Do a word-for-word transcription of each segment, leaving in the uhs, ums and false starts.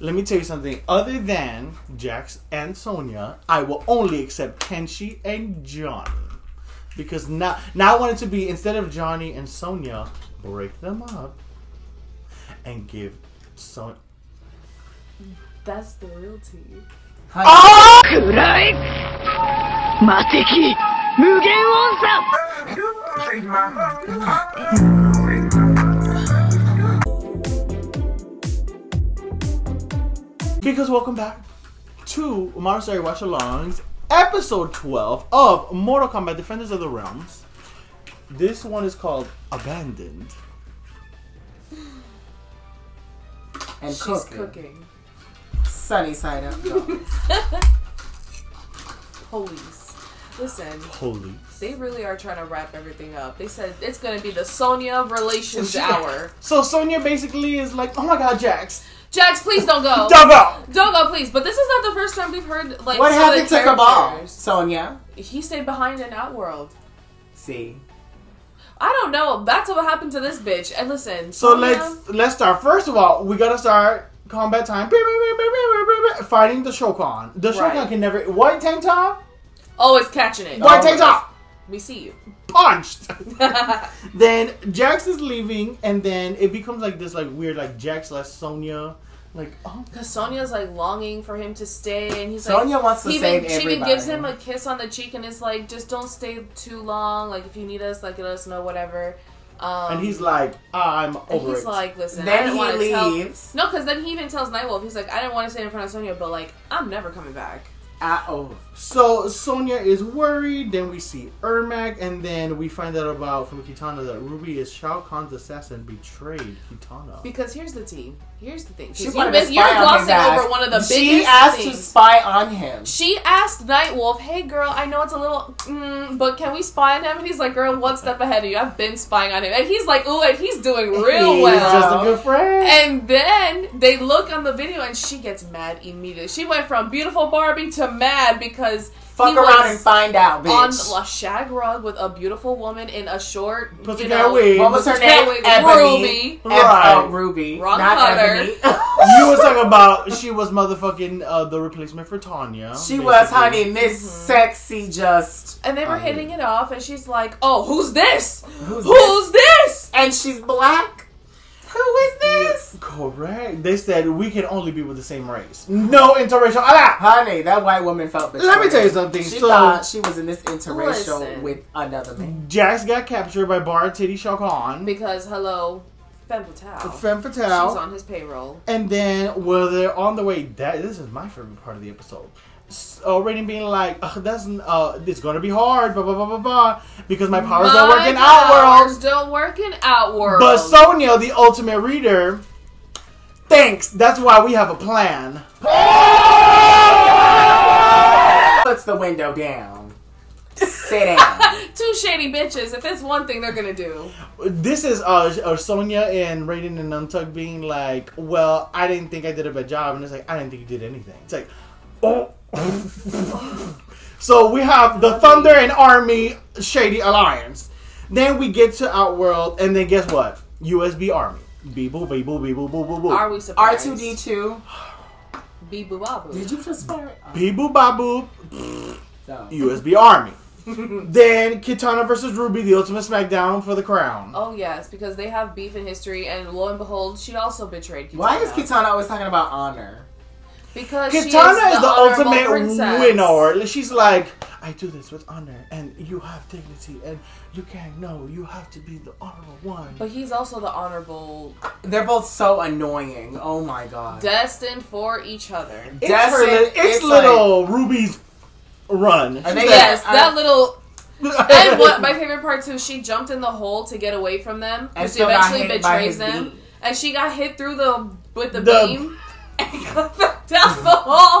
Let me tell you something. Other than Jax and Sonya, I will only accept Kenshi and Johnny. Because now, now I want it to be, instead of Johnny and Sonya, break them up and give Sonya. That's the real tea. Hi. Oh! Kurai! Mateki! Mugen Onsa! Because welcome back to Monastery Watch Alongs, episode twelve of Mortal Kombat Defenders of the Realms. This one is called Abandoned. And she's cooking. cooking. Sunny side up. Police. Listen. Police. They really are trying to wrap everything up. They said it's going to be the Sonya relations so she, hour. So Sonya basically is like, oh my god, Jax. Jax, please don't go. Don't go. Don't go, please. But this is not the first time we've heard, like, what happened to Kabal? Sonya? He stayed behind in Outworld. See. I don't know. That's what happened to this bitch. And listen. So Sonya, let's let's start. First of all, we gotta start combat time. Fighting the Shokan. The Shokan right. can never. White tank top. Always catching it. White tank top. We see you. Punched. Then Jax is leaving, and then it becomes like this, like weird, like Jax less Sonya. Like, oh, because Sonya's like longing for him to stay, and he's like, Sonya wants to save everybody. She even gives him a kiss on the cheek, and it's like, just don't stay too long. Like, if you need us, like, let us know, whatever. Um, and he's like, I'm over and he's it. He's like, listen. Then I didn't he leaves. Tell... No, because then he even tells Nightwolf, he's like, I didn't want to stay in front of Sonya, but like, I'm never coming back. Uh oh. So Sonya is worried. Then we see Ermac, and then we find out about from Kitana that Ruby is Shao Khan's assassin. Betrayed Kitana. Because here's the tea. Here's the thing. She you miss, you're glossing over one of the biggest things. She asked to spy on him. She asked Nightwolf, "Hey girl, I know it's a little, mm, but can we spy on him?" And he's like, "Girl, one step ahead of you. I've been spying on him." And he's like, "Ooh," and he's doing real he's well. Just a good friend. And then they look on the video, and she gets mad immediately. She went from beautiful Barbie to mad because fuck he around was and find out, bitch. On a shag rug with a beautiful woman in a short, Pussy you know, wig. What was her name? Ebony. Ruby. Right. Ruby. Wrong color. You was talking about she was motherfucking uh, the replacement for Tanya. She basically. was, honey, Miss mm -hmm. Sexy just. And they were um, hitting it off, and she's like, "Oh, who's this? Who's, who's this? this?" And she's black. Who is this? Correct. They said we can only be with the same race. No interracial. Ah! Honey, that white woman felt betrayed. Let me tell you something. She so, thought she was in this interracial listen. with another man. Jax got captured by Bar Titty Shao Khan. Because, hello, Femme Fatale. Femme Fatale. She's on his payroll. And then, well, they're on the way. That this is my favorite part of the episode. So, Raiden being like, oh, "That's uh, it's gonna be hard, blah blah blah blah blah, because my powers my don't work in Outworld. Don't work in Outworld." But Sonya, the ultimate reader, thinks that's why we have a plan. Puts the window down. Sit down. Two shady bitches. If it's one thing they're gonna do, this is uh, uh Sonya and Raiden and Nuntuck being like, "Well, I didn't think I did a bad job," and it's like, "I didn't think you did anything." It's like, oh. So we have the Thunder and Army shady alliance. Then we get to Outworld, and then guess what? U S B Army. Bee boo bee boo bee boo boo boo boo. Are we surprised? R two D two. Bee boo babu. Did you just fire? Bee boo babu. U S B Army. Then Kitana versus Ruby, the ultimate smackdown for the crown. Oh yes, because they have beef in history, and lo and behold, she also betrayed Kitana. Why is Kitana always talking about honor? Because Kitana she is the, is the ultimate princess. winner. She's like, I do this with honor, and you have dignity, and you can't know. You have to be the honorable one. But he's also the honorable. They're both so annoying. Oh my god. Destined for each other. It's, Destined, li it's, it's little like, Ruby's run. Yes, like, that I, little. And what my favorite part too, she jumped in the hole to get away from them, and she eventually betrays them, beat. and she got hit through the with the, the beam. And got back down the hall.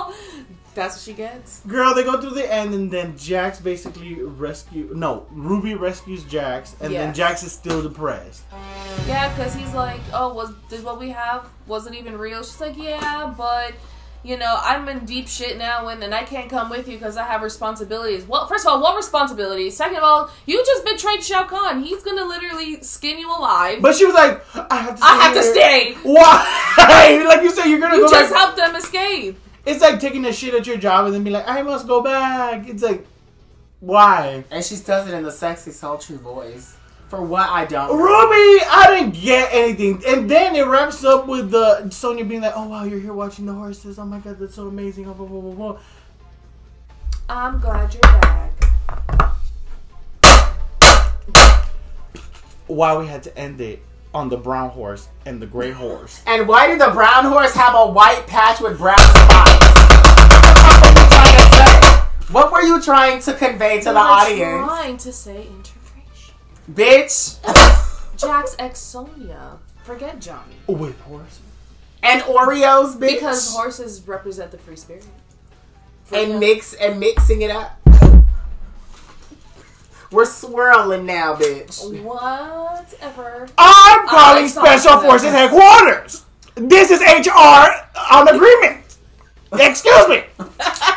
That's what she gets. Girl, they go through the end, and then Jax basically rescue. No, Ruby rescues Jax, and yes. then Jax is still depressed. Yeah, because he's like, "Oh, was this what we have? Wasn't even real." She's like, "Yeah, but you know, I'm in deep shit now and, and I can't come with you because I have responsibilities. Well, first of all, what responsibilities? Second of all, you just betrayed Shao Khan. He's going to literally skin you alive. But she was like, I have to stay. I have here. to stay. Why? Like you said, you're going to you go just back. help them escape. It's like taking a shit at your job and then be like, I must go back. It's like, why? And she does it in the sexy, sultry voice. For what I don't know. Ruby, I didn't get anything. And then it wraps up with the Sonya being like, oh, wow, you're here watching the horses. Oh, my God, that's so amazing. Oh, blah, blah, blah, blah. I'm glad you're back. Why we had to end it on the brown horse and the gray horse. And why did the brown horse have a white patch with brown spots? What were you trying to convey to the audience? I'm trying to say integration. Bitch. Jax ex Sonya. Forget Johnny. With horses. And Oreos, bitch. Because horses represent the free spirit. Forget. And mix and mixing it up. We're swirling now, bitch. Whatever. I'm calling Special Forces Headquarters. This is H R on agreement. Excuse me.